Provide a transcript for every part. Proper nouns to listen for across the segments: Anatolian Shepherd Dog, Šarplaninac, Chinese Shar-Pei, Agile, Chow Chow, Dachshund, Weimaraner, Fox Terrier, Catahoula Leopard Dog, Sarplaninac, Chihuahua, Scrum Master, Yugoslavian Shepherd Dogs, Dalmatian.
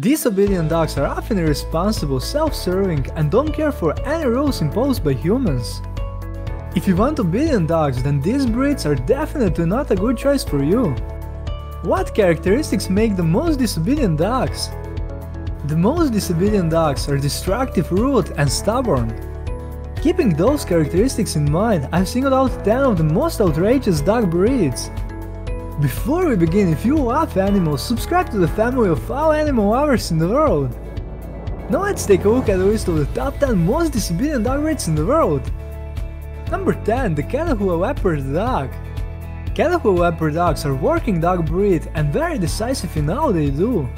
Disobedient dogs are often irresponsible, self-serving, and don't care for any rules imposed by humans. If you want obedient dogs, then these breeds are definitely not a good choice for you. What characteristics make the most disobedient dogs? The most disobedient dogs are destructive, rude, and stubborn. Keeping those characteristics in mind, I've singled out 10 of the most outrageous dog breeds. Before we begin, if you love animals, subscribe to the family of all animal lovers in the world. Now let's take a look at a list of the top 10 most disobedient dog breeds in the world. Number 10. The Catahoula Leopard Dog. Catahoula Leopard Dogs are working dog breed and very decisive in all they do.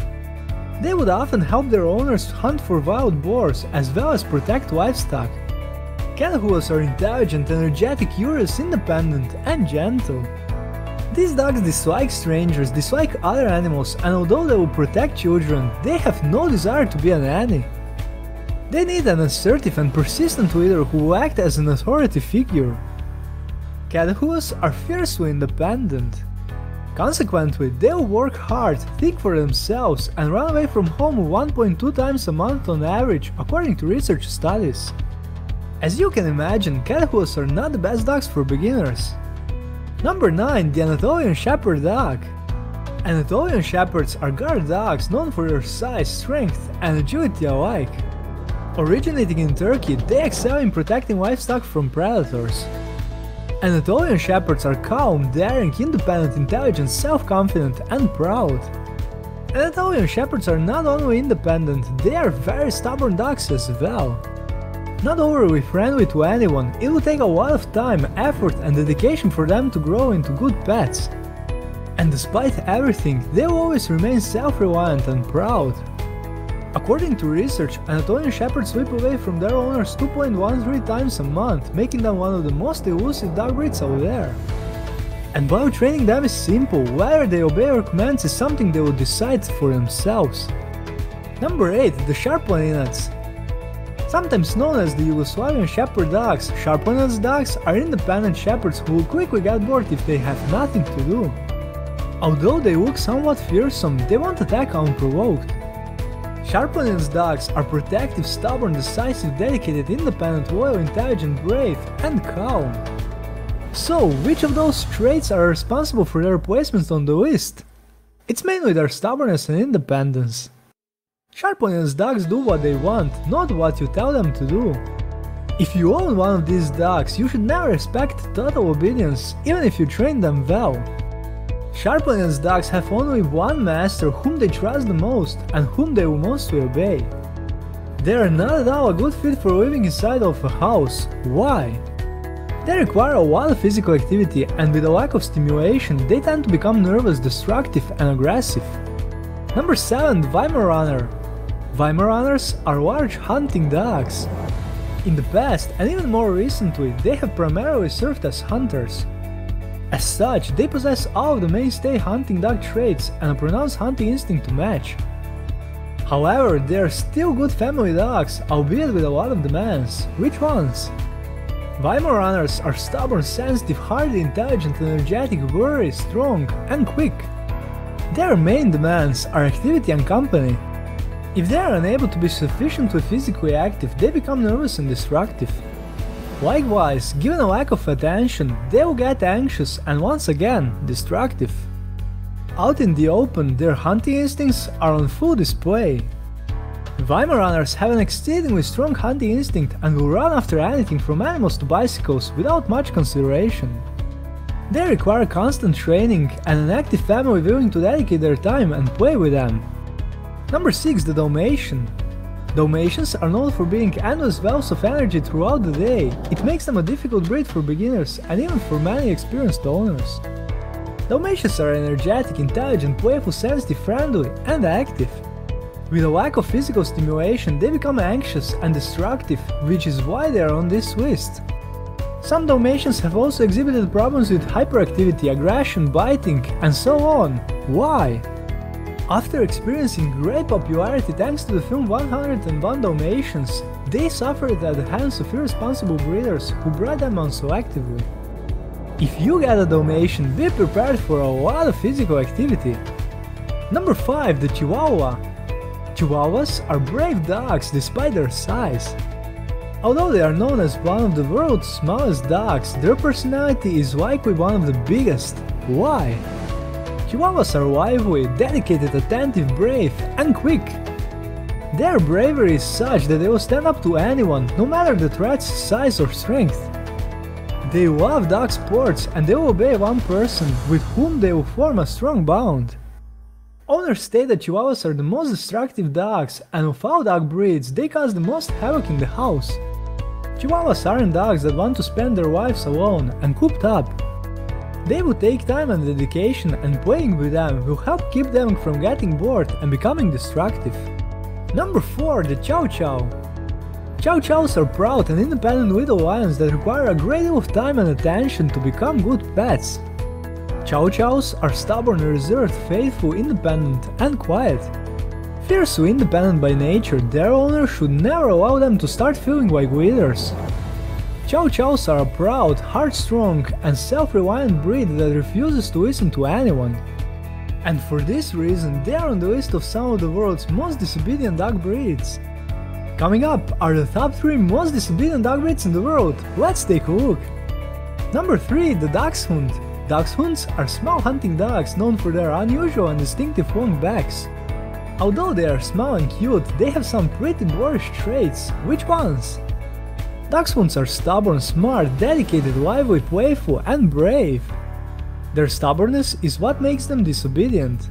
They would often help their owners hunt for wild boars as well as protect livestock. Catahoulas are intelligent, energetic, curious, independent, and gentle. These dogs dislike strangers, dislike other animals, and although they will protect children, they have no desire to be a nanny. They need an assertive and persistent leader who will act as an authority figure. Catahoulas are fiercely independent. Consequently, they'll work hard, think for themselves, and run away from home 1.2 times a month on average, according to research studies. As you can imagine, Catahoulas are not the best dogs for beginners. Number 9. The Anatolian Shepherd Dog. Anatolian Shepherds are guard dogs known for their size, strength, and agility alike. Originating in Turkey, they excel in protecting livestock from predators. Anatolian Shepherds are calm, daring, independent, intelligent, self-confident, and proud. Anatolian Shepherds are not only independent, they are very stubborn dogs as well. Not overly friendly to anyone, it will take a lot of time, effort, and dedication for them to grow into good pets. And despite everything, they will always remain self-reliant and proud. According to research, Anatolian Shepherds slip away from their owners 2.13 times a month, making them one of the most elusive dog breeds out there. And while training them is simple, whether they obey your commands is something they will decide for themselves. Number 8. The Sarplaninacs. Sometimes known as the Yugoslavian Shepherd Dogs, Sarplaninac dogs are independent shepherds who will quickly get bored if they have nothing to do. Although they look somewhat fearsome, they won't attack unprovoked. Sarplaninac dogs are protective, stubborn, decisive, dedicated, independent, loyal, intelligent, brave, and calm. So, which of those traits are responsible for their placements on the list? It's mainly their stubbornness and independence. Sarplaninac dogs do what they want, not what you tell them to do. If you own one of these dogs, you should never expect total obedience, even if you train them well. Sarplaninac dogs have only one master whom they trust the most and whom they will mostly obey. They are not at all a good fit for living inside of a house. Why? They require a lot of physical activity, and with a lack of stimulation, they tend to become nervous, destructive, and aggressive. Number 7. Weimaraner. Weimaraners are large hunting dogs. In the past, and even more recently, they have primarily served as hunters. As such, they possess all of the mainstay hunting dog traits and a pronounced hunting instinct to match. However, they are still good family dogs, albeit with a lot of demands. Which ones? Weimaraners are stubborn, sensitive, hardy, intelligent, energetic, wary, strong, and quick. Their main demands are activity and company. If they are unable to be sufficiently physically active, they become nervous and destructive. Likewise, given a lack of attention, they will get anxious and once again, destructive. Out in the open, their hunting instincts are on full display. Weimaraners have an exceedingly strong hunting instinct and will run after anything from animals to bicycles without much consideration. They require constant training and an active family willing to dedicate their time and play with them. Number 6. The Dalmatian. Dalmatians are known for being endless wells of energy throughout the day. It makes them a difficult breed for beginners and even for many experienced owners. Dalmatians are energetic, intelligent, playful, sensitive, friendly, and active. With a lack of physical stimulation, they become anxious and destructive, which is why they are on this list. Some Dalmatians have also exhibited problems with hyperactivity, aggression, biting, and so on. Why? After experiencing great popularity thanks to the film 101 Dalmatians, they suffered at the hands of irresponsible breeders who bred them on selectively. If you get a Dalmatian, be prepared for a lot of physical activity. Number 5. The Chihuahua. Chihuahuas are brave dogs despite their size. Although they are known as one of the world's smallest dogs, their personality is likely one of the biggest. Why? Chihuahuas are lively, dedicated, attentive, brave, and quick. Their bravery is such that they will stand up to anyone, no matter the threats, size or strength. They love dog sports and they will obey one person, with whom they will form a strong bond. Owners state that Chihuahuas are the most destructive dogs, and of all dog breeds, they cause the most havoc in the house. Chihuahuas aren't dogs that want to spend their lives alone and cooped up. They will take time and dedication, and playing with them will help keep them from getting bored and becoming destructive. Number 4. The Chow Chow. Chow Chows are proud and independent little lions that require a great deal of time and attention to become good pets. Chow Chows are stubborn, reserved, faithful, independent, and quiet. Fiercely independent by nature, their owners should never allow them to start feeling like leaders. Chow Chows are a proud, heart-strong, and self-reliant breed that refuses to listen to anyone. And for this reason, they are on the list of some of the world's most disobedient dog breeds. Coming up are the top 3 most disobedient dog breeds in the world. Let's take a look. Number 3. The Dachshund. Dachshunds are small hunting dogs known for their unusual and distinctive long backs. Although they are small and cute, they have some pretty boorish traits. Which ones? Dachshunds are stubborn, smart, dedicated, lively, playful, and brave. Their stubbornness is what makes them disobedient.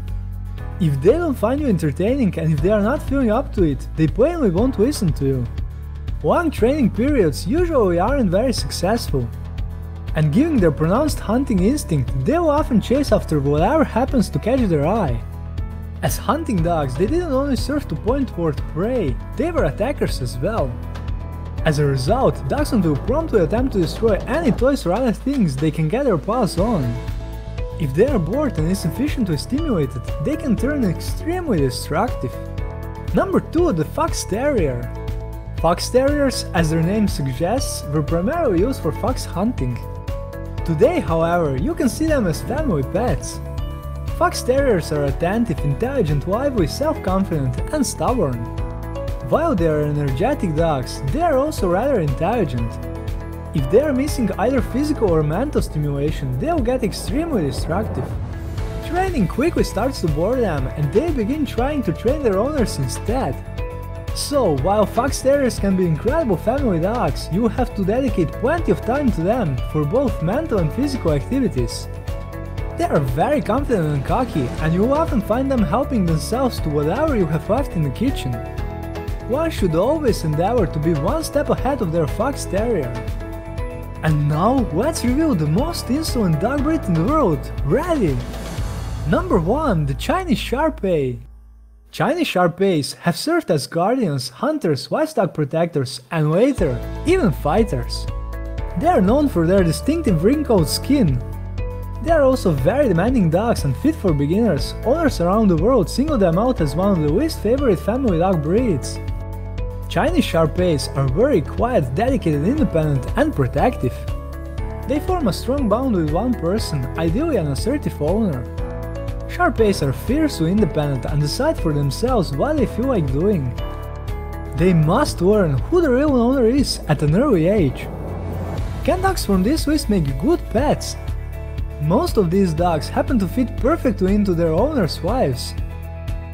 If they don't find you entertaining and if they are not feeling up to it, they plainly won't listen to you. Long training periods usually aren't very successful. And given their pronounced hunting instinct, they will often chase after whatever happens to catch their eye. As hunting dogs, they didn't only serve to point toward prey, they were attackers as well. As a result, Dachshund will promptly attempt to destroy any toys or other things they can get their paws on. If they are bored and insufficiently stimulated, they can turn extremely destructive. Number 2. The Fox Terrier. Fox Terriers, as their name suggests, were primarily used for fox hunting. Today, however, you can see them as family pets. Fox Terriers are attentive, intelligent, lively, self-confident, and stubborn. While they are energetic dogs, they are also rather intelligent. If they are missing either physical or mental stimulation, they will get extremely destructive. Training quickly starts to bore them, and they begin trying to train their owners instead. So, while Fox Terriers can be incredible family dogs, you have to dedicate plenty of time to them for both mental and physical activities. They are very confident and cocky, and you will often find them helping themselves to whatever you have left in the kitchen. One should always endeavor to be one step ahead of their Fox Terrier. And now, let's review the most insolent dog breed in the world. Ready? Number 1. The Chinese Shar-Pei. Chinese Shar-Peis have served as guardians, hunters, livestock protectors, and later, even fighters. They are known for their distinctive wrinkled skin. They are also very demanding dogs and fit for beginners. Owners around the world single them out as one of the least favorite family dog breeds. Chinese Shar-Peis are very quiet, dedicated, independent, and protective. They form a strong bond with one person, ideally an assertive owner. Shar-Peis are fiercely independent and decide for themselves what they feel like doing. They must learn who the real owner is at an early age. Can dogs from this list make good pets? Most of these dogs happen to fit perfectly into their owners' lives.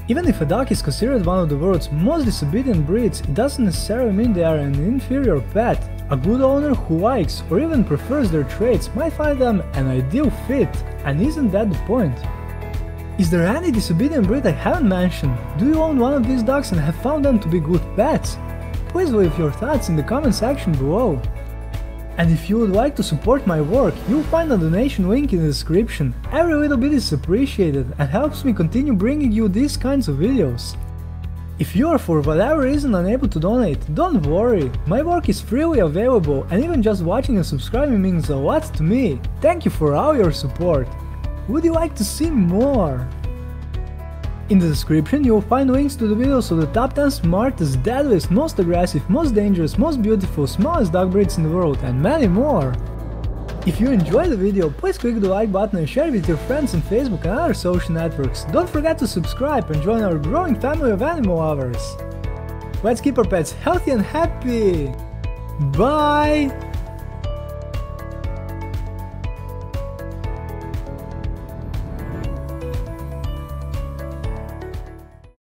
Even if a dog is considered one of the world's most disobedient breeds, it doesn't necessarily mean they are an inferior pet. A good owner who likes or even prefers their traits might find them an ideal fit, and isn't that the point? Is there any disobedient breed I haven't mentioned? Do you own one of these dogs and have found them to be good pets? Please leave your thoughts in the comment section below. And if you would like to support my work, you'll find a donation link in the description. Every little bit is appreciated and helps me continue bringing you these kinds of videos. If you are for whatever reason unable to donate, don't worry. My work is freely available, and even just watching and subscribing means a lot to me. Thank you for all your support. Would you like to see more? In the description you will find links to the videos of the top 10 smartest, deadliest, most aggressive, most dangerous, most beautiful, smallest dog breeds in the world, and many more. If you enjoyed the video, please click the like button and share with your friends on Facebook and other social networks. Don't forget to subscribe and join our growing family of animal lovers. Let's keep our pets healthy and happy! Bye!